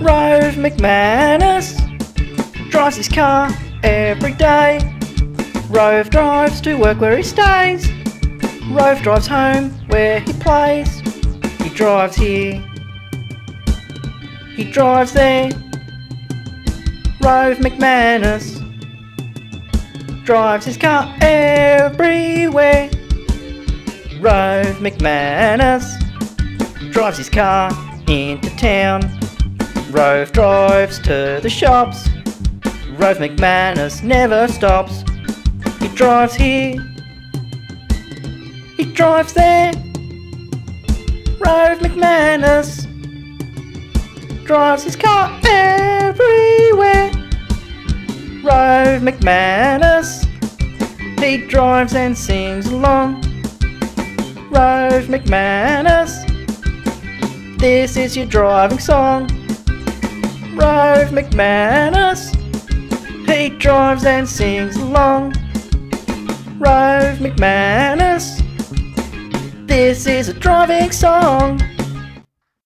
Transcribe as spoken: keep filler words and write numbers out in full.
Rove McManus drives his car every day. Rove drives to work where he stays. Rove drives home where he plays. He drives here, he drives there. Rove McManus drives his car everywhere. Rove McManus drives his car into town. Rove drives to the shops. Rove McManus never stops. He drives here, he drives there. Rove McManus drives his car everywhere. Rove McManus, he drives and sings along. Rove McManus, this is your driving song. Rove McManus, he drives and sings along. Rove McManus, this is a driving song.